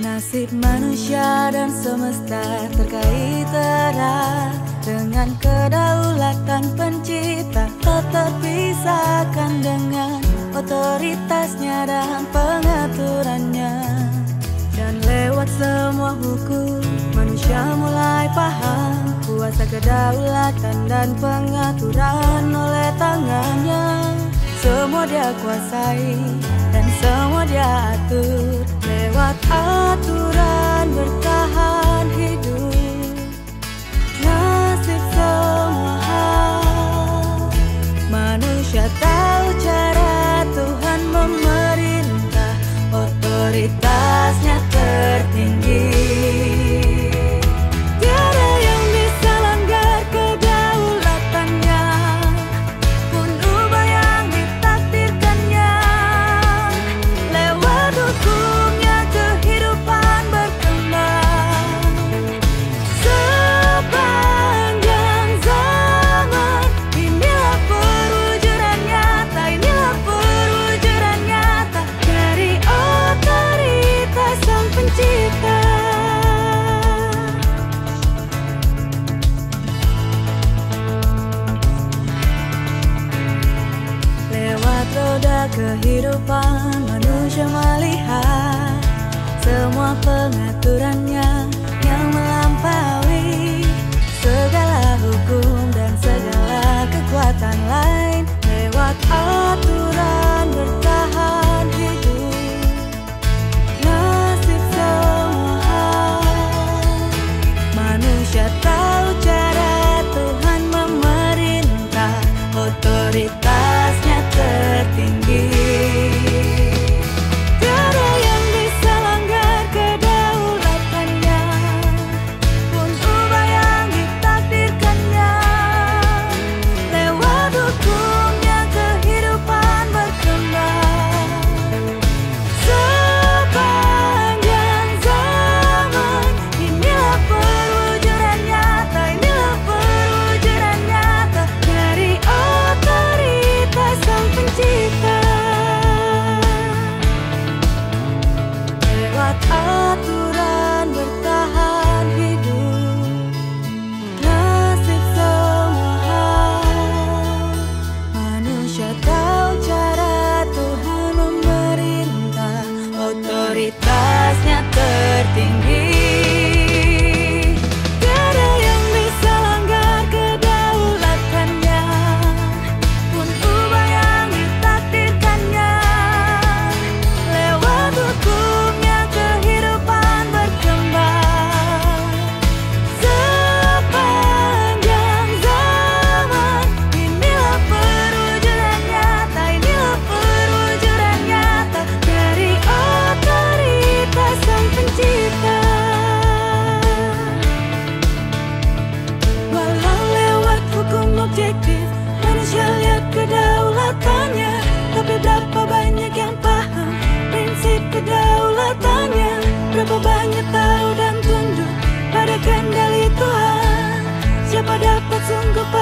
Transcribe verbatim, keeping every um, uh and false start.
Nasib manusia dan semesta terkait erat dengan kedaulatan pencipta, tak terpisahkan dengan otoritasnya dan pengaturannya. Dan lewat semua hukum, manusia mulai paham kuasa kedaulatan dan pengaturan oleh tangannya. Semua dia kuasai dan semua dia atur lewat aturan bertahan hidup. Nasib semua hal, manusia tahu cara Tuhan memerintah, otoritasnya tertinggi. Tiada yang bisa langgar kedaulatannya, pun ubah yang ditakdirkannya. Lewat hukumnya kehidupan berkembang, sepanjang zaman. Inilah perwujudan nyata, inilah perwujudan nyata dari otoritas Sang Pencipta. Kehidupan manusia melihat semua pengaturannya yang melampaui segala hukum dan segala kekuatan lain. Lewat aturan bertahan hidup, nasib semua hal, manusia tahu cara Tuhan memerintah, otoritasnya tertinggi. Banyak tahu dan tunduk pada kendali Tuhan. Siapa dapat sungguh